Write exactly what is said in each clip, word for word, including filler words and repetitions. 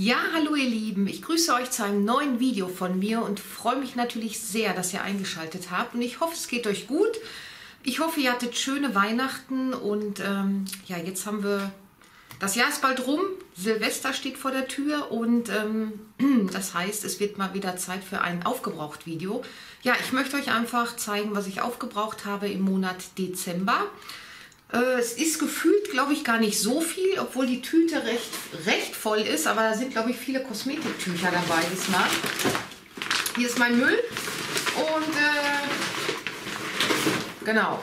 Ja, hallo ihr Lieben, ich grüße euch zu einem neuen Video von mir und freue mich natürlich sehr, dass ihr eingeschaltet habt und ich hoffe, es geht euch gut. Ich hoffe, ihr hattet schöne Weihnachten und ähm, ja, jetzt haben wir, das Jahr ist bald rum, Silvester steht vor der Tür und ähm, das heißt, es wird mal wieder Zeit für ein Aufgebraucht-Video. Ja, ich möchte euch einfach zeigen, was ich aufgebraucht habe im Monat Dezember. Es ist gefühlt, glaube ich, gar nicht so viel, obwohl die Tüte recht, recht voll ist. Aber da sind, glaube ich, viele Kosmetiktücher dabei diesmal. Hier ist mein Müll. Und äh, genau,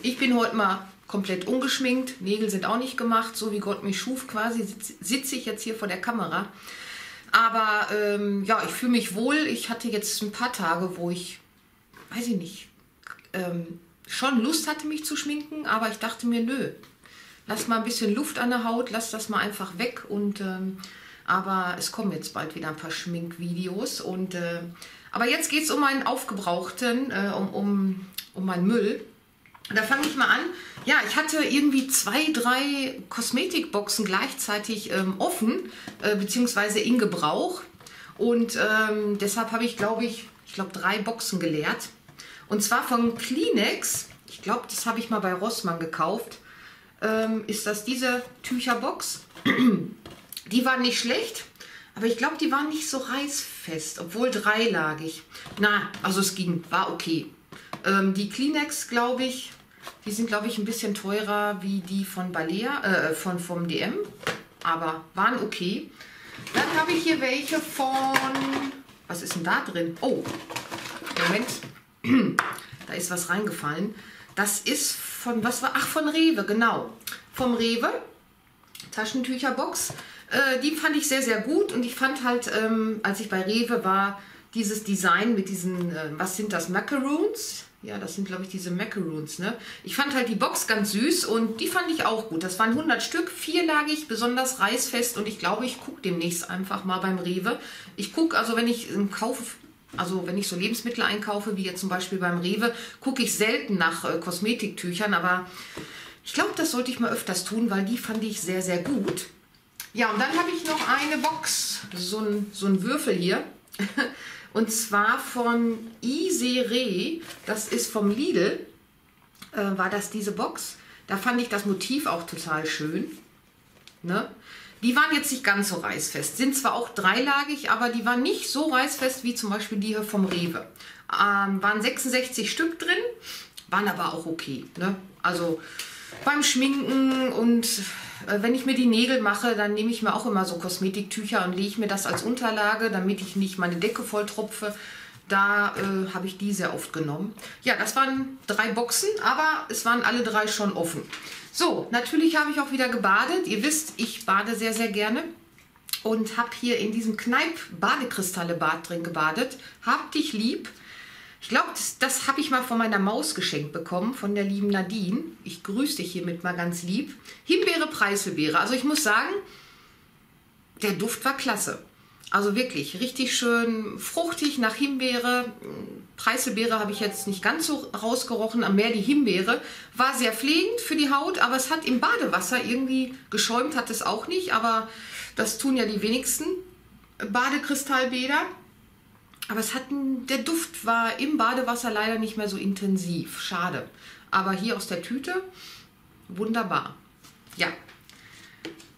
ich bin heute mal komplett ungeschminkt. Nägel sind auch nicht gemacht, so wie Gott mich schuf quasi. Sitz, sitze ich jetzt hier vor der Kamera. Aber ähm, ja, ich fühle mich wohl. Ich hatte jetzt ein paar Tage, wo ich, weiß ich nicht, ähm, schon Lust hatte, mich zu schminken, aber ich dachte mir, nö, lass mal ein bisschen Luft an der Haut, lass das mal einfach weg. Und ähm, aber es kommen jetzt bald wieder ein paar Schminkvideos. Und äh, aber jetzt geht es um meinen aufgebrauchten, äh, um, um, um meinen Müll. Da fange ich mal an. Ja, ich hatte irgendwie zwei, drei Kosmetikboxen gleichzeitig ähm, offen, äh, beziehungsweise in Gebrauch. Und ähm, deshalb habe ich, glaube ich, ich glaube drei Boxen geleert. Und zwar von Kleenex, ich glaube, das habe ich mal bei Rossmann gekauft, ähm, ist das diese Tücherbox. Die waren nicht schlecht, aber ich glaube, die waren nicht so reißfest, obwohl dreilagig. Na, also es ging, war okay. Ähm, die Kleenex, glaube ich, die sind, glaube ich, ein bisschen teurer wie die von Balea, äh, von vom D M, aber waren okay. Dann habe ich hier welche von, was ist denn da drin? Oh, Moment. Da ist was reingefallen. Das ist von, was war, ach, von Rewe, genau. Vom Rewe, Taschentücherbox. Äh, die fand ich sehr, sehr gut und ich fand halt, ähm, als ich bei Rewe war, dieses Design mit diesen, äh, was sind das, Macaroons? Ja, das sind, glaube ich, diese Macaroons, ne? Ich fand halt die Box ganz süß und die fand ich auch gut. Das waren hundert Stück, vierlagig, besonders reißfest und ich glaube, ich gucke demnächst einfach mal beim Rewe. Ich gucke, also wenn ich im Kauf... Also wenn ich so Lebensmittel einkaufe, wie jetzt zum Beispiel beim Rewe, gucke ich selten nach äh, Kosmetiktüchern. Aber ich glaube, das sollte ich mal öfters tun, weil die fand ich sehr, sehr gut. Ja, und dann habe ich noch eine Box, so ein, so ein Würfel hier. Und zwar von Isere, das ist vom Lidl, äh, war das diese Box. Da fand ich das Motiv auch total schön, ne? Die waren jetzt nicht ganz so reißfest, sind zwar auch dreilagig, aber die waren nicht so reißfest wie zum Beispiel die hier vom Rewe. Ähm, waren sechsundsechzig Stück drin, waren aber auch okay, ne? Also beim Schminken und äh, wenn ich mir die Nägel mache, dann nehme ich mir auch immer so Kosmetiktücher und lege mir das als Unterlage, damit ich nicht meine Decke voll tropfe. Da äh, habe ich die sehr oft genommen. Ja, das waren drei Boxen, aber es waren alle drei schon offen. So, natürlich habe ich auch wieder gebadet. Ihr wisst, ich bade sehr, sehr gerne und habe hier in diesem Kneipp Badekristalle-Bad drin gebadet. Hab dich lieb. Ich glaube, das, das habe ich mal von meiner Maus geschenkt bekommen, von der lieben Nadine. Ich grüße dich hiermit mal ganz lieb. Himbeere, Preiselbeere. Also ich muss sagen, der Duft war klasse. Also wirklich, richtig schön fruchtig nach Himbeere. Preiselbeere habe ich jetzt nicht ganz so rausgerochen, aber mehr die Himbeere. War sehr pflegend für die Haut, aber es hat im Badewasser irgendwie geschäumt, hat es auch nicht. Aber das tun ja die wenigsten Badekristallbäder. Aber es hat, der Duft war im Badewasser leider nicht mehr so intensiv. Schade. Aber hier aus der Tüte, wunderbar. Ja,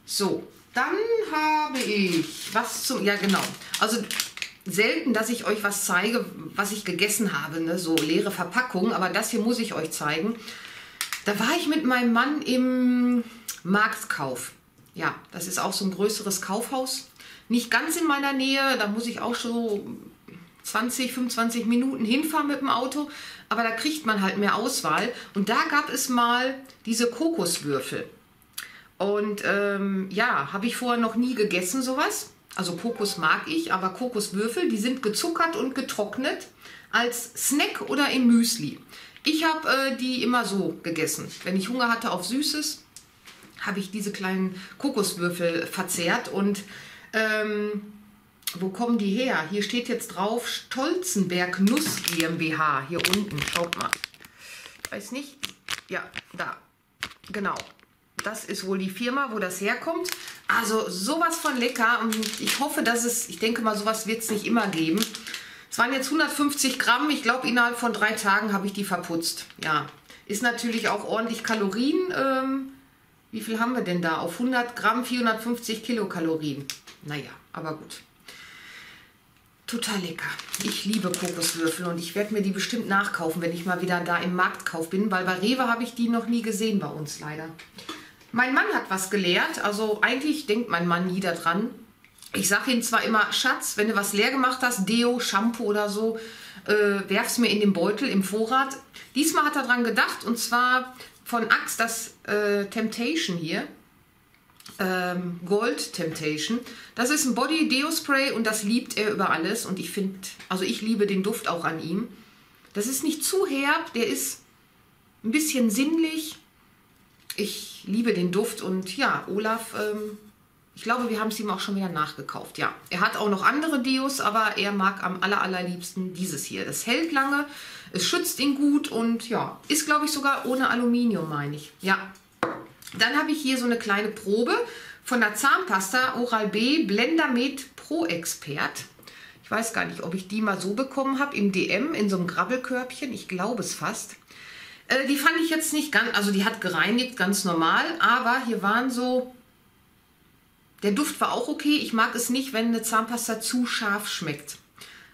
so. Dann habe ich was zum... Ja, genau. Also selten, dass ich euch was zeige, was ich gegessen habe. Ne? So leere Verpackungen. Aber das hier muss ich euch zeigen. Da war ich mit meinem Mann im Marktkauf. Ja, das ist auch so ein größeres Kaufhaus. Nicht ganz in meiner Nähe. Da muss ich auch schon zwanzig, fünfundzwanzig Minuten hinfahren mit dem Auto. Aber da kriegt man halt mehr Auswahl. Und da gab es mal diese Kokoswürfel. Und ähm, ja, habe ich vorher noch nie gegessen sowas. Also Kokos mag ich, aber Kokoswürfel, die sind gezuckert und getrocknet als Snack oder im Müsli. Ich habe äh, die immer so gegessen. Wenn ich Hunger hatte auf Süßes, habe ich diese kleinen Kokoswürfel verzehrt. Und ähm, wo kommen die her? Hier steht jetzt drauf Stolzenberg-Nuss GmbH. Hier unten, schaut mal. Ich weiß nicht. Ja, da. Genau. Das ist wohl die Firma, wo das herkommt. Also sowas von lecker. Und ich hoffe, dass es, ich denke mal, sowas wird es nicht immer geben. Es waren jetzt hundertfünfzig Gramm. Ich glaube, innerhalb von drei Tagen habe ich die verputzt. Ja, ist natürlich auch ordentlich Kalorien. Ähm, wie viel haben wir denn da? Auf hundert Gramm vierhundertfünfzig Kilokalorien. Naja, aber gut. Total lecker. Ich liebe Kokoswürfel und ich werde mir die bestimmt nachkaufen, wenn ich mal wieder da im Marktkauf bin, weil bei Rewe habe ich die noch nie gesehen bei uns leider. Mein Mann hat was gelehrt, also eigentlich denkt mein Mann nie daran. Ich sage ihm zwar immer, Schatz, wenn du was leer gemacht hast, Deo, Shampoo oder so, äh, werf's mir in den Beutel im Vorrat. Diesmal hat er dran gedacht und zwar von A X E das äh, Temptation hier. Ähm, Gold Temptation. Das ist ein Body Deo Spray und das liebt er über alles und ich finde, also ich liebe den Duft auch an ihm. Das ist nicht zu herb, der ist ein bisschen sinnlich. Ich liebe den Duft und ja, Olaf, ähm, ich glaube, wir haben es ihm auch schon wieder nachgekauft. Ja, er hat auch noch andere Deos, aber er mag am aller, allerliebsten dieses hier. Das hält lange, es schützt ihn gut und ja, ist glaube ich sogar ohne Aluminium, meine ich. Ja. Dann habe ich hier so eine kleine Probe von der Zahnpasta Oral-B Blendermed Pro-Expert. Ich weiß gar nicht, ob ich die mal so bekommen habe im D M, in so einem Grabbelkörbchen. Ich glaube es fast. Äh, die fand ich jetzt nicht ganz, also die hat gereinigt, ganz normal. Aber hier waren so, der Duft war auch okay. Ich mag es nicht, wenn eine Zahnpasta zu scharf schmeckt.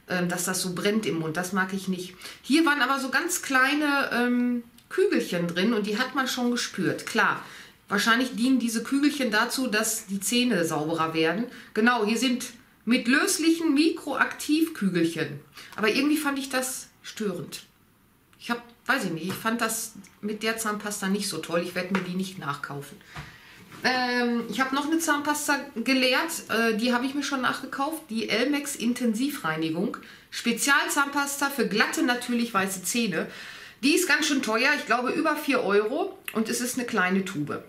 Ähm, dass das so brennt im Mund, das mag ich nicht. Hier waren aber so ganz kleine ähm, Kügelchen drin und die hat man schon gespürt. Klar. Wahrscheinlich dienen diese Kügelchen dazu, dass die Zähne sauberer werden. Genau, hier sind mit löslichen Mikroaktivkügelchen. Aber irgendwie fand ich das störend. Ich habe, weiß ich nicht, ich fand das mit der Zahnpasta nicht so toll. Ich werde mir die nicht nachkaufen. Ähm, ich habe noch eine Zahnpasta geleert. Äh, die habe ich mir schon nachgekauft. Die elmex Intensivreinigung. Spezialzahnpasta für glatte, natürlich weiße Zähne. Die ist ganz schön teuer. Ich glaube über vier Euro. Und es ist eine kleine Tube.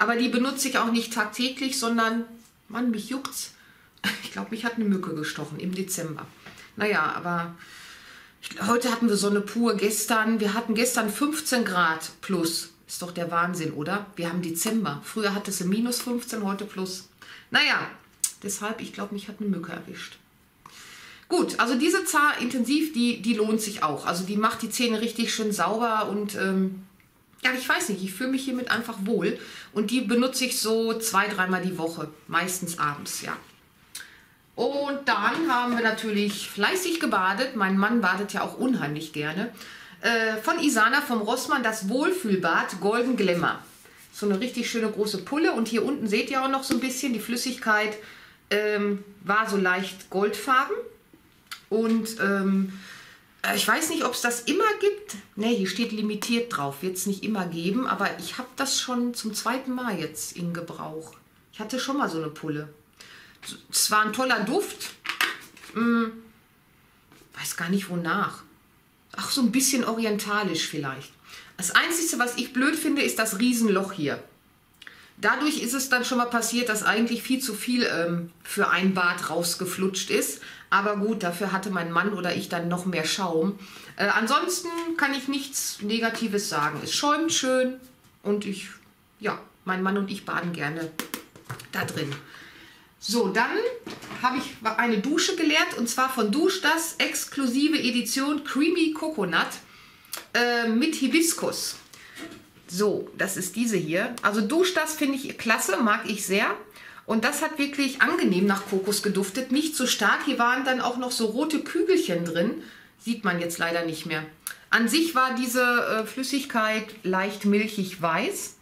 Aber die benutze ich auch nicht tagtäglich, sondern, Mann, mich juckt's. Ich glaube, mich hat eine Mücke gestochen im Dezember. Naja, aber heute hatten wir Sonne pur, gestern, wir hatten gestern fünfzehn Grad plus. Ist doch der Wahnsinn, oder? Wir haben Dezember. Früher hatte es minus fünfzehn, heute plus. Naja, deshalb, ich glaube, mich hat eine Mücke erwischt. Gut, also diese Zahn intensiv, die, die lohnt sich auch. Also die macht die Zähne richtig schön sauber und ähm, ja, ich weiß nicht, ich fühle mich hiermit einfach wohl. Und die benutze ich so zwei, dreimal die Woche, meistens abends, ja. Und dann haben wir natürlich fleißig gebadet. Mein Mann badet ja auch unheimlich gerne. Äh, von Isana, vom Rossmann, das Wohlfühlbad Golden Glamour. So eine richtig schöne große Pulle. Und hier unten seht ihr auch noch so ein bisschen, die Flüssigkeit ähm, war so leicht goldfarben. Und Ähm, ich weiß nicht, ob es das immer gibt. Ne, hier steht limitiert drauf. Wird es nicht immer geben, aber ich habe das schon zum zweiten Mal jetzt in Gebrauch. Ich hatte schon mal so eine Pulle. Es war ein toller Duft. Hm, weiß gar nicht, wonach. Ach, so ein bisschen orientalisch vielleicht. Das Einzige, was ich blöd finde, ist das Riesenloch hier. Dadurch ist es dann schon mal passiert, dass eigentlich viel zu viel ähm, für ein Bad rausgeflutscht ist. Aber gut, dafür hatte mein Mann oder ich dann noch mehr Schaum. Äh, ansonsten kann ich nichts Negatives sagen. Es schäumt schön und ich, ja, mein Mann und ich baden gerne da drin. So, dann habe ich eine Dusche geleert und zwar von Duschdas exklusive Edition Creamy Coconut äh, mit Hibiskus. So, das ist diese hier. Also Duschdas finde ich klasse, mag ich sehr. Und das hat wirklich angenehm nach Kokos geduftet. Nicht so stark. Hier waren dann auch noch so rote Kügelchen drin. Sieht man jetzt leider nicht mehr. An sich war diese äh, Flüssigkeit leicht milchig weiß.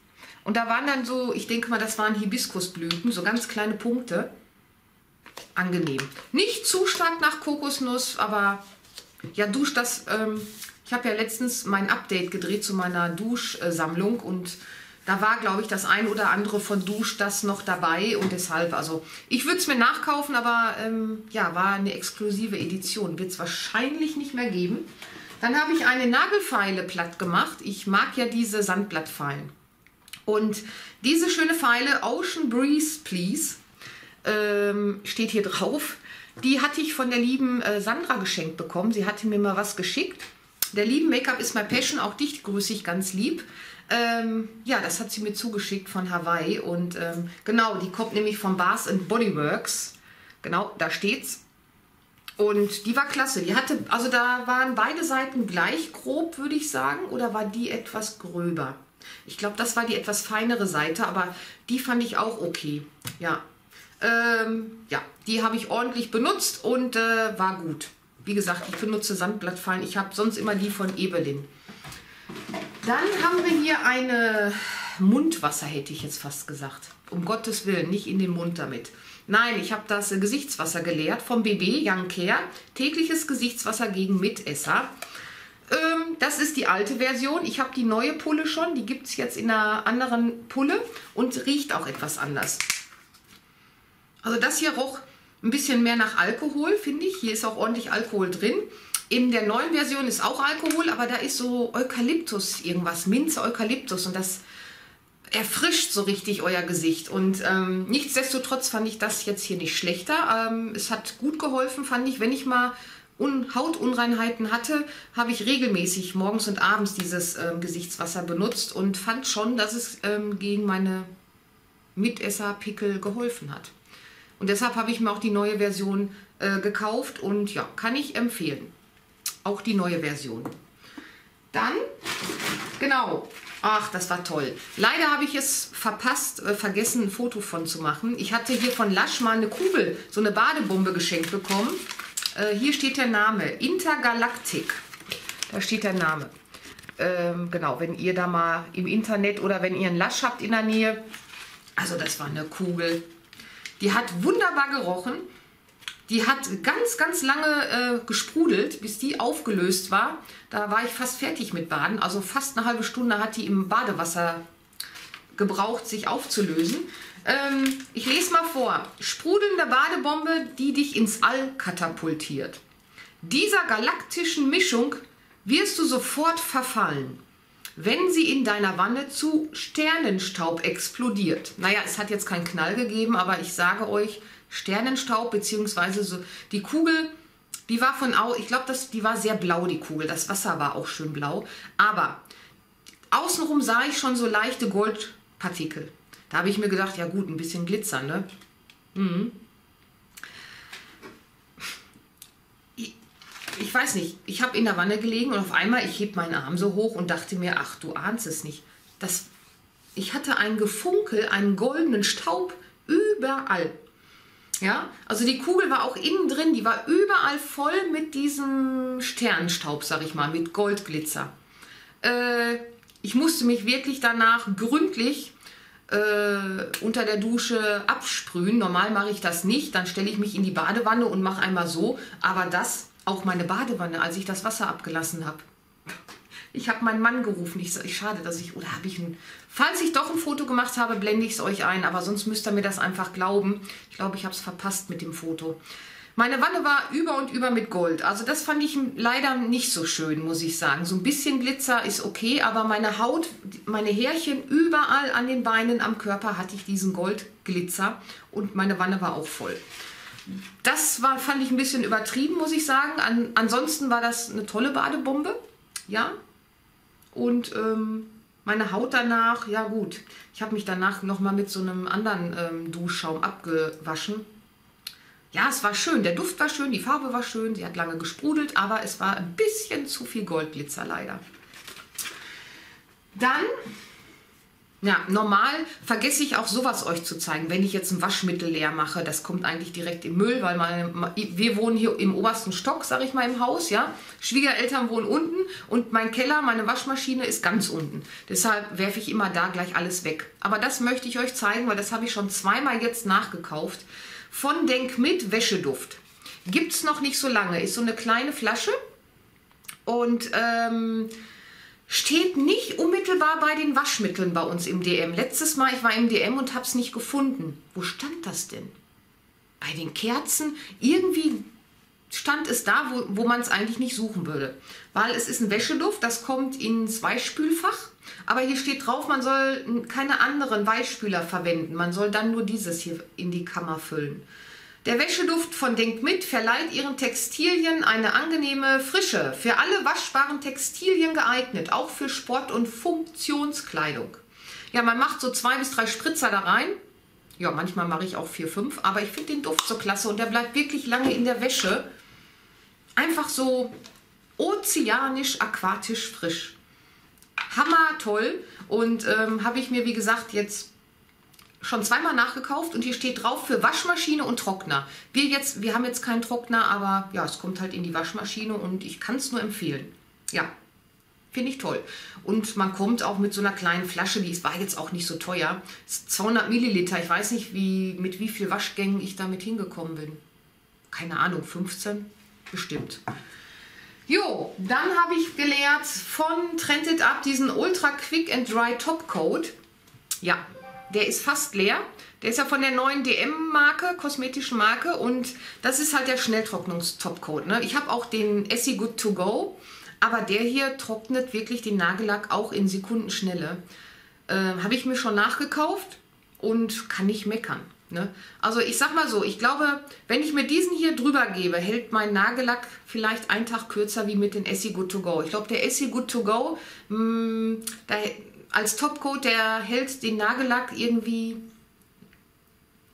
Und da waren dann so, ich denke mal, das waren Hibiskusblüten. So ganz kleine Punkte. Angenehm. Nicht zu stark nach Kokosnuss, aber ja, Duschdas. Ähm, ich habe ja letztens mein Update gedreht zu meiner Duschsammlung und da war, glaube ich, das ein oder andere von Duschdas noch dabei und deshalb, also ich würde es mir nachkaufen, aber ähm, ja, war eine exklusive Edition, wird es wahrscheinlich nicht mehr geben. Dann habe ich eine Nagelfeile platt gemacht, ich mag ja diese Sandblattfeilen und diese schöne Feile Ocean Breeze Please ähm, steht hier drauf, die hatte ich von der lieben äh, Sandra geschenkt bekommen, sie hatte mir mal was geschickt. der lieben Make-up ist my Passion, auch dich grüße ich ganz lieb. Ähm, ja, das hat sie mir zugeschickt von Hawaii und ähm, genau, die kommt nämlich von Bath and Body Works. Genau, da steht's. Und die war klasse. Die hatte, also da waren beide Seiten gleich grob, würde ich sagen, oder war die etwas gröber? Ich glaube, das war die etwas feinere Seite, aber die fand ich auch okay. Ja, ähm, ja, die habe ich ordentlich benutzt und äh, war gut. Wie gesagt, ich benutze Sandblattfallen. Ich habe sonst immer die von Evelyn. Dann haben wir hier eine Mundwasser, hätte ich jetzt fast gesagt. Um Gottes Willen, nicht in den Mund damit. Nein, ich habe das äh, Gesichtswasser geleert vom B B Young Care. Tägliches Gesichtswasser gegen Mitesser. Ähm, das ist die alte Version. Ich habe die neue Pulle schon. Die gibt es jetzt in einer anderen Pulle und riecht auch etwas anders. Also das hier roch ein bisschen mehr nach Alkohol, finde ich. Hier ist auch ordentlich Alkohol drin. In der neuen Version ist auch Alkohol, aber da ist so Eukalyptus irgendwas, Minze, Eukalyptus. Und das erfrischt so richtig euer Gesicht. Und ähm, nichtsdestotrotz fand ich das jetzt hier nicht schlechter. Ähm, es hat gut geholfen, fand ich. Wenn ich mal Un Hautunreinheiten hatte, habe ich regelmäßig morgens und abends dieses ähm, Gesichtswasser benutzt und fand schon, dass es ähm, gegen meine Mitesser-Pickel geholfen hat. Und deshalb habe ich mir auch die neue Version äh, gekauft und ja, kann ich empfehlen. Auch die neue Version. Dann, genau, ach, das war toll. Leider habe ich es verpasst, äh, vergessen, ein Foto von zu machen. Ich hatte hier von Lush mal eine Kugel, so eine Badebombe geschenkt bekommen. Äh, hier steht der Name, Intergalaktik. Da steht der Name. Ähm, genau, wenn ihr da mal im Internet oder wenn ihr einen Lush habt in der Nähe. Also das war eine Kugel. Die hat wunderbar gerochen. Die hat ganz, ganz lange äh, gesprudelt, bis die aufgelöst war. Da war ich fast fertig mit Baden. Also fast eine halbe Stunde hat die im Badewasser gebraucht, sich aufzulösen. Ähm, ich lese mal vor. Sprudelnde Badebombe, die dich ins All katapultiert. Dieser galaktischen Mischung wirst du sofort verfallen, wenn sie in deiner Wanne zu Sternenstaub explodiert. Naja, es hat jetzt keinen Knall gegeben, aber ich sage euch, Sternenstaub bzw. so die Kugel, die war von au, ich glaube, das die war sehr blau, die Kugel. Das Wasser war auch schön blau, aber außenrum sah ich schon so leichte Goldpartikel. Da habe ich mir gedacht, ja gut, ein bisschen Glitzer, ne? Mhm. Ich weiß nicht, ich habe in der Wanne gelegen und auf einmal, ich heb meinen Arm so hoch und dachte mir, ach, du ahnst es nicht. Das, ich hatte einen Gefunkel, einen goldenen Staub überall. Ja, also die Kugel war auch innen drin, die war überall voll mit diesem Sternenstaub, sag ich mal, mit Goldglitzer. Äh, ich musste mich wirklich danach gründlich Äh, unter der Dusche absprühen. Normal mache ich das nicht, dann stelle ich mich in die Badewanne und mache einmal so, aber das, auch meine Badewanne, als ich das Wasser abgelassen habe. Ich habe meinen Mann gerufen, ich sage, schade, dass ich, oder habe ich ein, falls ich doch ein Foto gemacht habe, blende ich es euch ein, aber sonst müsst ihr mir das einfach glauben. Ich glaube, ich habe es verpasst mit dem Foto. Meine Wanne war über und über mit Gold, also das fand ich leider nicht so schön, muss ich sagen. So ein bisschen Glitzer ist okay, aber meine Haut, meine Härchen, überall an den Beinen, am Körper hatte ich diesen Goldglitzer und meine Wanne war auch voll. Das war, fand ich ein bisschen übertrieben, muss ich sagen. An, ansonsten war das eine tolle Badebombe, ja, und ähm, meine Haut danach, ja gut, ich habe mich danach nochmal mit so einem anderen ähm, Duschschaum abgewaschen. Ja, es war schön. Der Duft war schön, die Farbe war schön, sie hat lange gesprudelt, aber es war ein bisschen zu viel Goldglitzer leider. Dann, ja, normal vergesse ich auch sowas euch zu zeigen, wenn ich jetzt ein Waschmittel leer mache. Das kommt eigentlich direkt im Müll, weil meine, wir wohnen hier im obersten Stock, sage ich mal, im Haus, ja. Schwiegereltern wohnen unten und mein Keller, meine Waschmaschine ist ganz unten. Deshalb werfe ich immer da gleich alles weg. Aber das möchte ich euch zeigen, weil das habe ich schon zweimal jetzt nachgekauft. Von Denkmit Wäscheduft. Gibt es noch nicht so lange. Ist so eine kleine Flasche und ähm, steht nicht unmittelbar bei den Waschmitteln bei uns im D M. Letztes Mal, ich war im D M und habe es nicht gefunden. Wo stand das denn? Bei den Kerzen? Irgendwie stand es da, wo, wo man es eigentlich nicht suchen würde. Weil es ist ein Wäscheduft, das kommt ins Weichspülfach. Aber hier steht drauf, man soll keine anderen Weichspüler verwenden. Man soll dann nur dieses hier in die Kammer füllen. Der Wäscheduft von Denkmit verleiht ihren Textilien eine angenehme Frische. Für alle waschbaren Textilien geeignet, auch für Sport- und Funktionskleidung. Ja, man macht so zwei bis drei Spritzer da rein. Ja, manchmal mache ich auch vier, fünf, aber ich finde den Duft so klasse und der bleibt wirklich lange in der Wäsche. Einfach so ozeanisch, aquatisch frisch. Hammer toll. Und ähm, habe ich mir, wie gesagt, jetzt schon zweimal nachgekauft und hier steht drauf für Waschmaschine und Trockner. Wir jetzt, wir haben jetzt keinen Trockner, aber ja, es kommt halt in die Waschmaschine und ich kann es nur empfehlen. Ja, finde ich toll. Und man kommt auch mit so einer kleinen Flasche, die war jetzt auch nicht so teuer, zweihundert Milliliter. Ich weiß nicht, wie, mit wie viel Waschgängen ich damit hingekommen bin. Keine Ahnung, fünfzehn bestimmt. Jo, dann habe ich gelernt von Trend It Up diesen Ultra Quick and Dry Top Coat. Ja, der ist fast leer. Der ist ja von der neuen D M-Marke, kosmetischen Marke. Und das ist halt der Schnelltrocknungstopcoat. Ne? Ich habe auch den Essie Good To Go. Aber der hier trocknet wirklich den Nagellack auch in Sekundenschnelle. Äh, habe ich mir schon nachgekauft und kann nicht meckern. Ne? Also ich sag mal so, ich glaube, wenn ich mir diesen hier drüber gebe, hält mein Nagellack vielleicht einen Tag kürzer wie mit den Essie Good To Go. Ich glaube, der Essie Good To Go, mh, da... Als Topcoat, der hält den Nagellack irgendwie,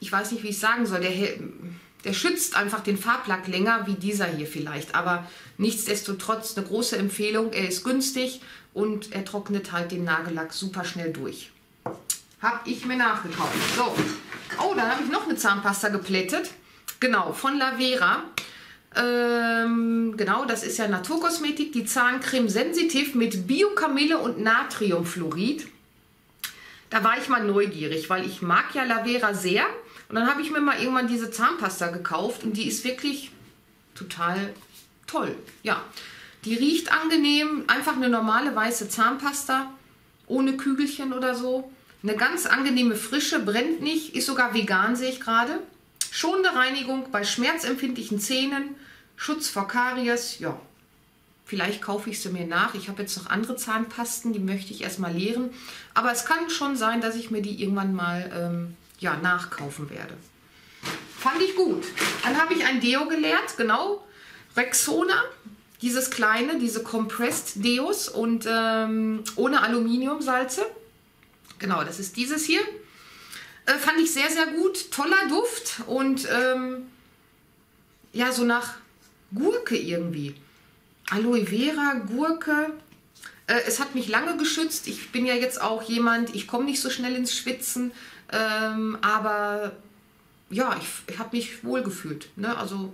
ich weiß nicht, wie ich sagen soll, der, hält, der schützt einfach den Farblack länger, wie dieser hier vielleicht. Aber nichtsdestotrotz eine große Empfehlung, er ist günstig und er trocknet halt den Nagellack super schnell durch. Habe ich mir nachgekauft. So, oh, dann habe ich noch eine Zahnpasta geplättet, genau, von Lavera. Ähm, genau, das ist ja Naturkosmetik, die Zahncreme Sensitiv mit Bio-Kamille und Natriumfluorid. Da war ich mal neugierig, weil ich mag ja Lavera sehr. Und dann habe ich mir mal irgendwann diese Zahnpasta gekauft und die ist wirklich total toll. Ja, die riecht angenehm, einfach eine normale weiße Zahnpasta, ohne Kügelchen oder so. Eine ganz angenehme Frische, brennt nicht, ist sogar vegan, sehe ich gerade. Schonende Reinigung bei schmerzempfindlichen Zähnen, Schutz vor Karies, ja, vielleicht kaufe ich sie mir nach. Ich habe jetzt noch andere Zahnpasten, die möchte ich erstmal leeren. Aber es kann schon sein, dass ich mir die irgendwann mal ähm, ja, nachkaufen werde. Fand ich gut. Dann habe ich ein Deo geleert, genau, Rexona, dieses kleine, diese Compressed Deos und ähm, ohne Aluminiumsalze. Genau, das ist dieses hier. Äh, fand ich sehr, sehr gut. Toller Duft und ähm, ja, so nach Gurke irgendwie. Aloe Vera, Gurke. Äh, es hat mich lange geschützt. Ich bin ja jetzt auch jemand, ich komme nicht so schnell ins Schwitzen. Ähm, aber ja, ich, ich habe mich wohl gefühlt. Ne? Also,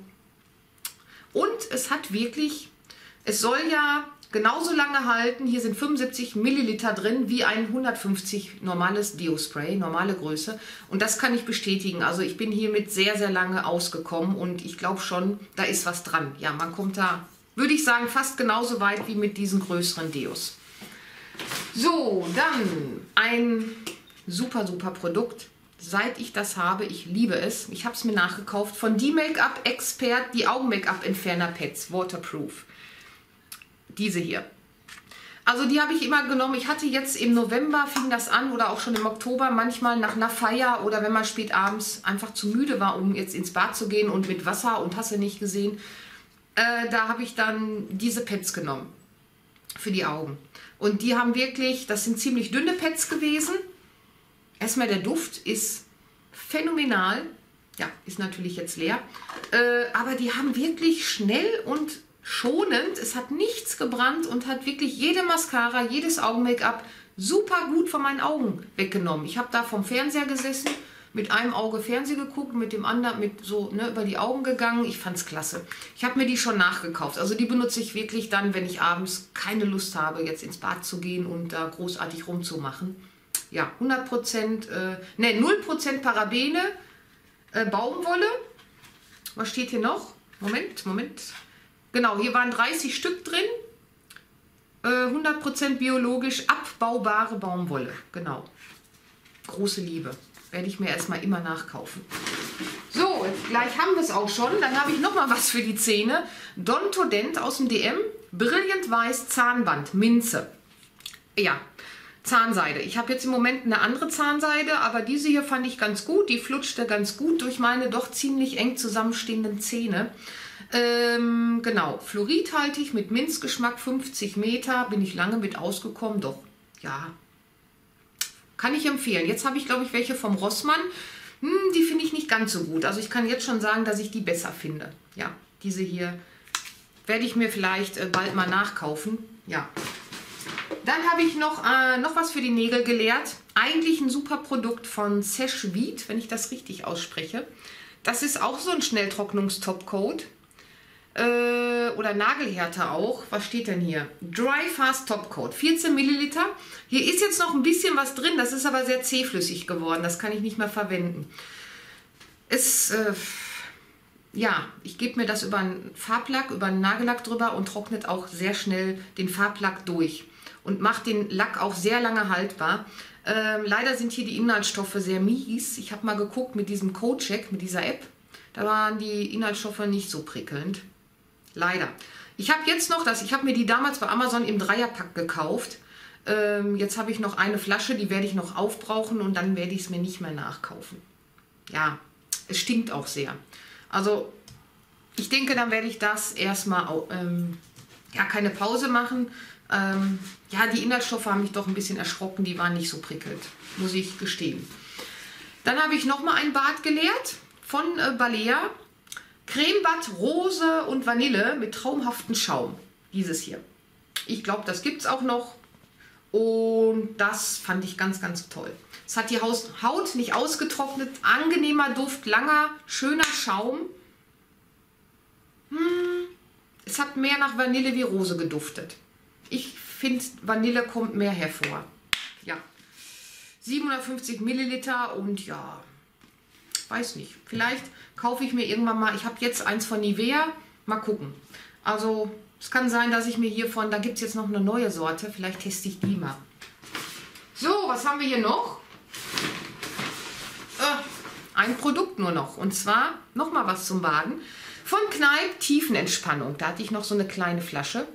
und es hat wirklich, es soll ja genauso lange halten, hier sind fünfundsiebzig Milliliter drin, wie ein hundertfünfzig normales Deo-Spray, normale Größe. Und das kann ich bestätigen. Also ich bin hiermit sehr, sehr lange ausgekommen und ich glaube schon, da ist was dran. Ja, man kommt da, würde ich sagen, fast genauso weit wie mit diesen größeren Deos. So, dann ein super, super Produkt. Seit ich das habe, ich liebe es. Ich habe es mir nachgekauft von die Make-up-Expert, die Augen-Make-up-Entferner-Pads, Waterproof. Diese hier. Also die habe ich immer genommen. Ich hatte jetzt im November, fing das an, oder auch schon im Oktober, manchmal nach einer Feier oder wenn man spät abends einfach zu müde war, um jetzt ins Bad zu gehen und mit Wasser und hast du nicht gesehen, äh, da habe ich dann diese Pads genommen für die Augen. Und die haben wirklich, das sind ziemlich dünne Pads gewesen. Erstmal der Duft ist phänomenal. Ja, ist natürlich jetzt leer. Äh, aber die haben wirklich schnell und schonend, es hat nichts gebrannt und hat wirklich jede Mascara, jedes Augen-Make-up super gut von meinen Augen weggenommen. Ich habe da vom Fernseher gesessen, mit einem Auge Fernsehen geguckt, mit dem anderen mit so ne, über die Augen gegangen. Ich fand es klasse. Ich habe mir die schon nachgekauft. Also die benutze ich wirklich dann, wenn ich abends keine Lust habe, jetzt ins Bad zu gehen und da großartig rumzumachen. Ja, hundert Prozent, äh, ne, null Prozent Parabene, äh, Baumwolle. Was steht hier noch? Moment, Moment. Genau, hier waren dreißig Stück drin, hundert Prozent biologisch abbaubare Baumwolle, genau. Große Liebe, werde ich mir erstmal immer nachkaufen. So, gleich haben wir es auch schon, dann habe ich nochmal was für die Zähne. Dontodent aus dem D M, Brillant Weiß Zahnband, Minze. Ja, Zahnseide. Ich habe jetzt im Moment eine andere Zahnseide, aber diese hier fand ich ganz gut. Die flutschte ganz gut durch meine doch ziemlich eng zusammenstehenden Zähne. Ähm, genau, fluoridhaltig mit Minzgeschmack, fünfzig Meter. Bin ich lange mit ausgekommen, doch, ja, kann ich empfehlen. Jetzt habe ich, glaube ich, welche vom Rossmann. Hm, die finde ich nicht ganz so gut. Also ich kann jetzt schon sagen, dass ich die besser finde. Ja, diese hier werde ich mir vielleicht bald mal nachkaufen. Ja. Dann habe ich noch, äh, noch was für die Nägel geleert. Eigentlich ein super Produkt von Seshweed, wenn ich das richtig ausspreche. Das ist auch so ein Schnelltrocknungstopcoat. Äh, oder Nagelhärter auch. Was steht denn hier? Dry Fast Topcoat, vierzehn Milliliter. Hier ist jetzt noch ein bisschen was drin, das ist aber sehr zähflüssig geworden. Das kann ich nicht mehr verwenden. Es... Äh, Ja, ich gebe mir das über einen Farblack, über einen Nagellack drüber und trocknet auch sehr schnell den Farblack durch. Und macht den Lack auch sehr lange haltbar. Ähm, leider sind hier die Inhaltsstoffe sehr mies. Ich habe mal geguckt mit diesem Codecheck, mit dieser App. Da waren die Inhaltsstoffe nicht so prickelnd. Leider. Ich habe jetzt noch das, ich habe mir die damals bei Amazon im Dreierpack gekauft. Ähm, jetzt habe ich noch eine Flasche, die werde ich noch aufbrauchen und dann werde ich es mir nicht mehr nachkaufen. Ja, es stinkt auch sehr. Also ich denke, dann werde ich das erstmal ähm, ja, keine Pause machen. Ähm, ja, die Inhaltsstoffe haben mich doch ein bisschen erschrocken, die waren nicht so prickelnd, muss ich gestehen. Dann habe ich nochmal ein Bad geleert von äh, Balea. Cremebad, Rose und Vanille mit traumhaftem Schaum. Dieses hier. Ich glaube, das gibt es auch noch. Und das fand ich ganz, ganz toll. Es hat die Haut nicht ausgetrocknet. Angenehmer Duft, langer, schöner Schaum. Hm, es hat mehr nach Vanille wie Rose geduftet. Ich finde, Vanille kommt mehr hervor. Ja. siebenhundertfünfzig Milliliter und ja, weiß nicht. Vielleicht kaufe ich mir irgendwann mal, ich habe jetzt eins von Nivea. Mal gucken. Also... Es kann sein, dass ich mir hiervon, da gibt es jetzt noch eine neue Sorte, vielleicht teste ich die mal. So, was haben wir hier noch? Äh, ein Produkt nur noch und zwar nochmal was zum Baden. Von Kneipp Tiefenentspannung, da hatte ich noch so eine kleine Flasche.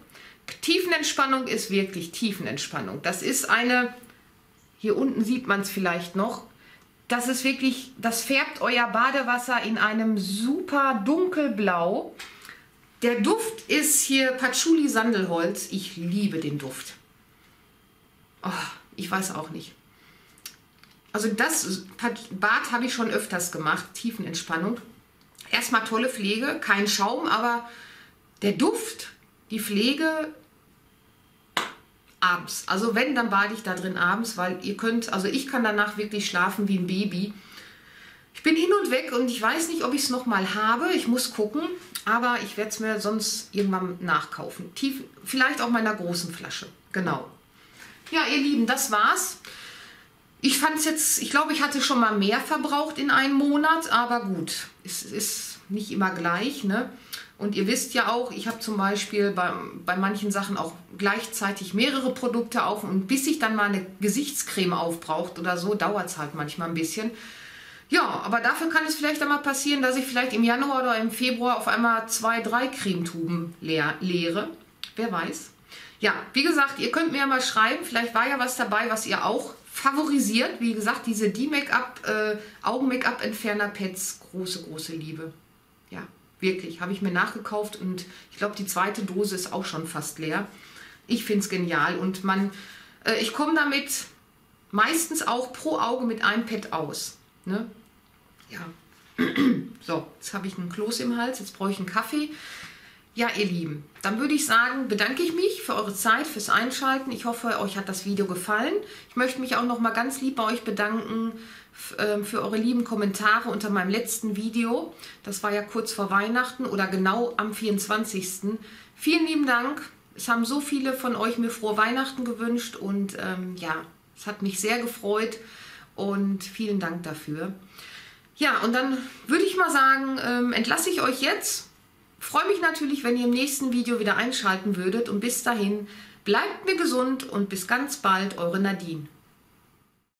Tiefenentspannung ist wirklich Tiefenentspannung. Das ist eine, hier unten sieht man es vielleicht noch, das ist wirklich, das färbt euer Badewasser in einem super dunkelblau. Der Duft ist hier Patchouli-Sandelholz. Ich liebe den Duft. Oh, ich weiß auch nicht. Also das Bad habe ich schon öfters gemacht. Tiefenentspannung. Erstmal tolle Pflege. Kein Schaum, aber der Duft, die Pflege abends. Also wenn, dann bade ich da drin abends, weil ihr könnt, also ich kann danach wirklich schlafen wie ein Baby. Ich bin hin und weg und ich weiß nicht, ob ich es nochmal habe. Ich muss gucken. Aber ich werde es mir sonst irgendwann nachkaufen. Tief, vielleicht auch mal in einer großen Flasche. Genau. Ja, ihr Lieben, das war's. Ich fand es jetzt, ich glaube, ich hatte schon mal mehr verbraucht in einem Monat. Aber gut, es ist nicht immer gleich, ne? Und ihr wisst ja auch, ich habe zum Beispiel bei, bei manchen Sachen auch gleichzeitig mehrere Produkte auf. Und bis ich dann mal eine Gesichtscreme aufbraucht oder so, dauert es halt manchmal ein bisschen. Ja, aber dafür kann es vielleicht einmal passieren, dass ich vielleicht im Januar oder im Februar auf einmal zwei, drei Cremetuben leer, leere. Wer weiß. Ja, wie gesagt, ihr könnt mir ja mal schreiben. Vielleicht war ja was dabei, was ihr auch favorisiert. Wie gesagt, diese D-Make-up, äh, Augen-Make-up-Entferner-Pads. Große, große Liebe. Ja, wirklich. Habe ich mir nachgekauft und ich glaube, die zweite Dose ist auch schon fast leer. Ich finde es genial und man, äh, ich komme damit meistens auch pro Auge mit einem Pad aus. Ne? Ja, so, jetzt habe ich einen Kloß im Hals, jetzt brauche ich einen Kaffee. Ja, ihr Lieben, dann würde ich sagen, bedanke ich mich für eure Zeit, fürs Einschalten. Ich hoffe, euch hat das Video gefallen. Ich möchte mich auch nochmal ganz lieb bei euch bedanken für eure lieben Kommentare unter meinem letzten Video. Das war ja kurz vor Weihnachten oder genau am vierundzwanzigsten Vielen lieben Dank. Es haben so viele von euch mir frohe Weihnachten gewünscht und ähm, ja, es hat mich sehr gefreut. Und vielen Dank dafür. Ja, und dann würde ich mal sagen, ähm, entlasse ich euch jetzt. Freue mich natürlich, wenn ihr im nächsten Video wieder einschalten würdet. Und bis dahin, bleibt mir gesund und bis ganz bald, eure Nadine.